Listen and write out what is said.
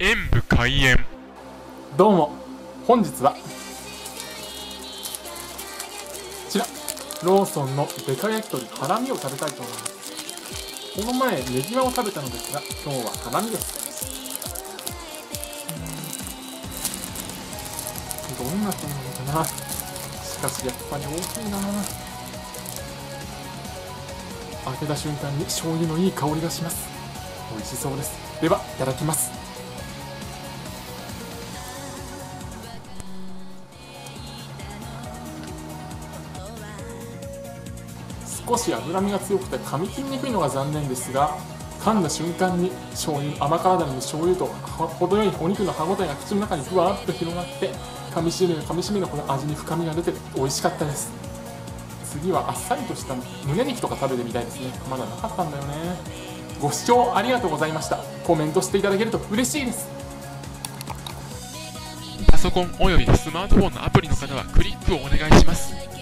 演武開演。どうも、本日はこちらローソンのデカ焼き鳥ハラミを食べたいと思います。この前ネギマを食べたのですが、今日はハラミです。どんな人なのかな。しかしやっぱり大きいな。開けた瞬間に醤油のいい香りがします。美味しそうです。ではいただきます。少し脂身が強くて噛み切りにくいのが残念ですが、噛んだ瞬間に醤油、甘辛だれの醤油と程よいお肉の歯ごたえが口の中にふわっと広がって、噛みしめのこの味に深みが出て美味しかったです。次はあっさりとした胸肉とか食べてみたいですね。まだなかったんだよね。ご視聴ありがとうございました。コメントしていただけると嬉しいです。パソコンおよびスマートフォンのアプリの方はクリックをお願いします。